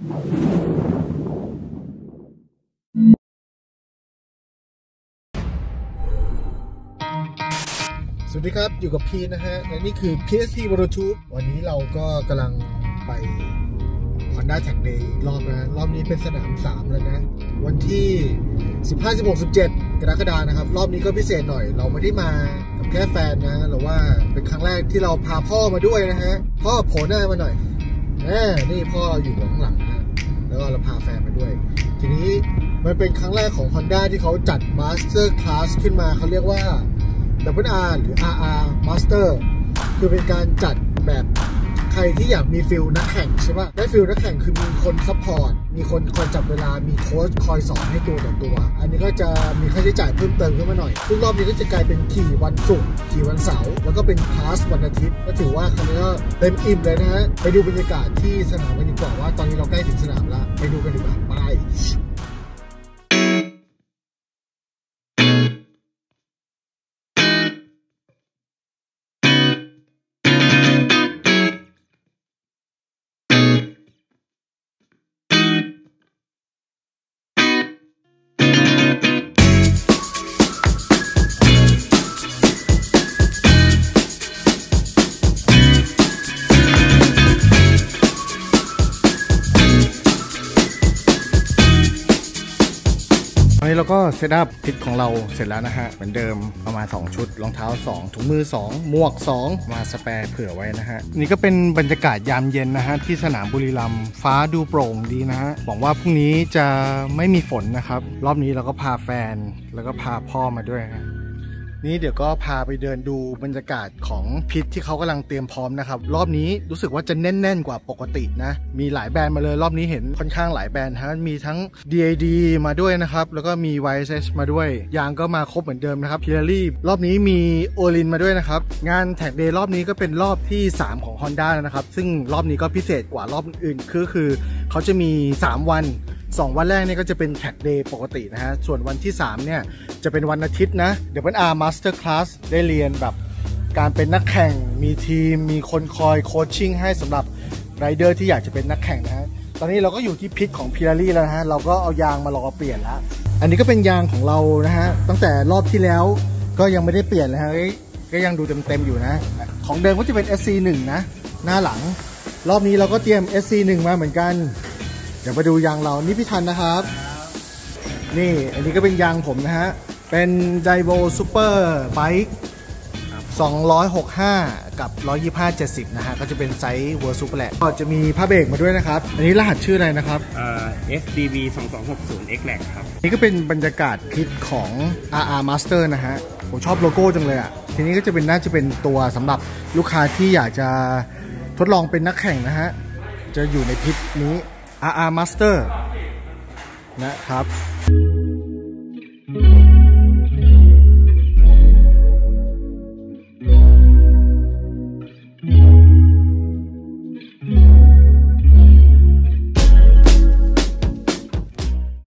สวัสดีครับอยู่กับพีนะฮะและนี่คือ PSP MotoTube วันนี้เราก็กำลังไป Honda แท็กเดย์รอบนะรอบนี้เป็นสนาม3แล้วนะวันที่ 15-16-17 กรกฎาคมนะครับรอบนี้ก็พิเศษหน่อยเราไม่ได้มากับแค่แฟนนะหรือว่าเป็นครั้งแรกที่เราพาพ่อมาด้วยนะฮะพ่อโผล่หน้ามาหน่อยนี่พ่อเราอยู่ข้างหลังนะแล้วก็เราพาแฟนมาด้วยทีนี้มันเป็นครั้งแรกของ Honda ที่เขาจัด Master Class ขึ้นมาเขาเรียกว่าRR หรือ RR Master คือเป็นการจัดแบบใครที่อยากมีฟิลนักแข่งใช่ป่ะได้ฟิลนักแข่งคือมีคนซัพพอร์ตมีคนคอยจับเวลามีโค้ชคอยสอนให้ตัวต่อตัวอันนี้ก็จะมีค่าใช้จ่ายเพิ่มเติมขึ้นมาหน่อยซึ่งรอบนี้ก็จะกลายเป็นขี่วันศุกร์ขี่วันเสาร์แล้วก็เป็นคลาสวันอาทิตย์ก็ถือว่าครั้งนี้ก็เต็มอิ่มเลยนะฮะไปดูบรรยากาศที่สนามกันดีกว่าว่าตอนนี้เราใกล้ถึงสนามแล้วไปดูกันดีกว่าไปแล้วก็เซตอัพพิทของเราเสร็จแล้วนะฮะเหมือนเดิมประมาณ2ชุดรองเท้า2ถุงมือ2หมวก2มาสแปร์เผื่อไว้นะฮะนี่ก็เป็นบรรยากาศยามเย็นนะฮะที่สนามบุรีรัมย์ฟ้าดูโปร่งดีนะฮะหวังว่าพรุ่งนี้จะไม่มีฝนนะครับรอบนี้เราก็พาแฟนแล้วก็พาพ่อมาด้วยฮะนี่เดี๋ยวก็พาไปเดินดูบรรยากาศของพิทที่เขากำลังเตรียมพร้อมนะครับรอบนี้รู้สึกว่าจะแน่นๆกว่าปกตินะมีหลายแบรนด์มาเลยรอบนี้เห็นค่อนข้างหลายแบรนด์ฮะมีทั้ง DID มาด้วยนะครับแล้วก็มี YSS มาด้วยยางก็มาครบเหมือนเดิมนะครับพิลารี่รอบนี้มีโอลินมาด้วยนะครับงานแท็กเดย์รอบนี้ก็เป็นรอบที่3ของ Honda นะครับซึ่งรอบนี้ก็พิเศษกว่ารอบอื่นคือเขาจะมี3วัน2 วันแรกเนี่ยก็จะเป็นแท็กเดย์ปกตินะฮะส่วนวันที่3เนี่ยจะเป็นวันอาทิตย์นะเดี๋ยวเป็น RR Master Class ได้เรียนแบบการเป็นนักแข่งมีทีมมีคนคอยโคชชิ่งให้สำหรับไรเดอร์ที่อยากจะเป็นนักแข่งนะฮะตอนนี้เราก็อยู่ที่พิทของพิลารี่แล้วนะฮะเราก็เอายางมาลองเปลี่ยนแล้วอันนี้ก็เป็นยางของเรานะฮะตั้งแต่รอบที่แล้วก็ยังไม่ได้เปลี่ยนนะฮะก็ยังดูเต็มๆอยู่นะของเดิมก็จะเป็น SC1 นะหน้าหลังรอบนี้เราก็เตรียม SC1 มาเหมือนกันเดี๋ยวมาดูยางเรานี่พี่ทันนะครับนี่อันนี้ก็เป็นยางผมนะฮะเป็น DID Super Bike 265 กับ 125/70 นะฮะก็จะเป็นไซส์ World Super แหละก็จะมีผ้าเบรกมาด้วยนะครับอันนี้รหัสชื่ออะไรนะครับSDB 2260 X แหลกครับนี่ก็เป็นบรรยากาศพิทของ RR Master นะฮะผมชอบโลโก้จังเลยอ่ะทีนี้ก็จะเป็นน่าจะเป็นตัวสำหรับลูกค้าที่อยากจะทดลองเป็นนักแข่งนะฮะจะอยู่ในพิทนี้RR Master นะครับ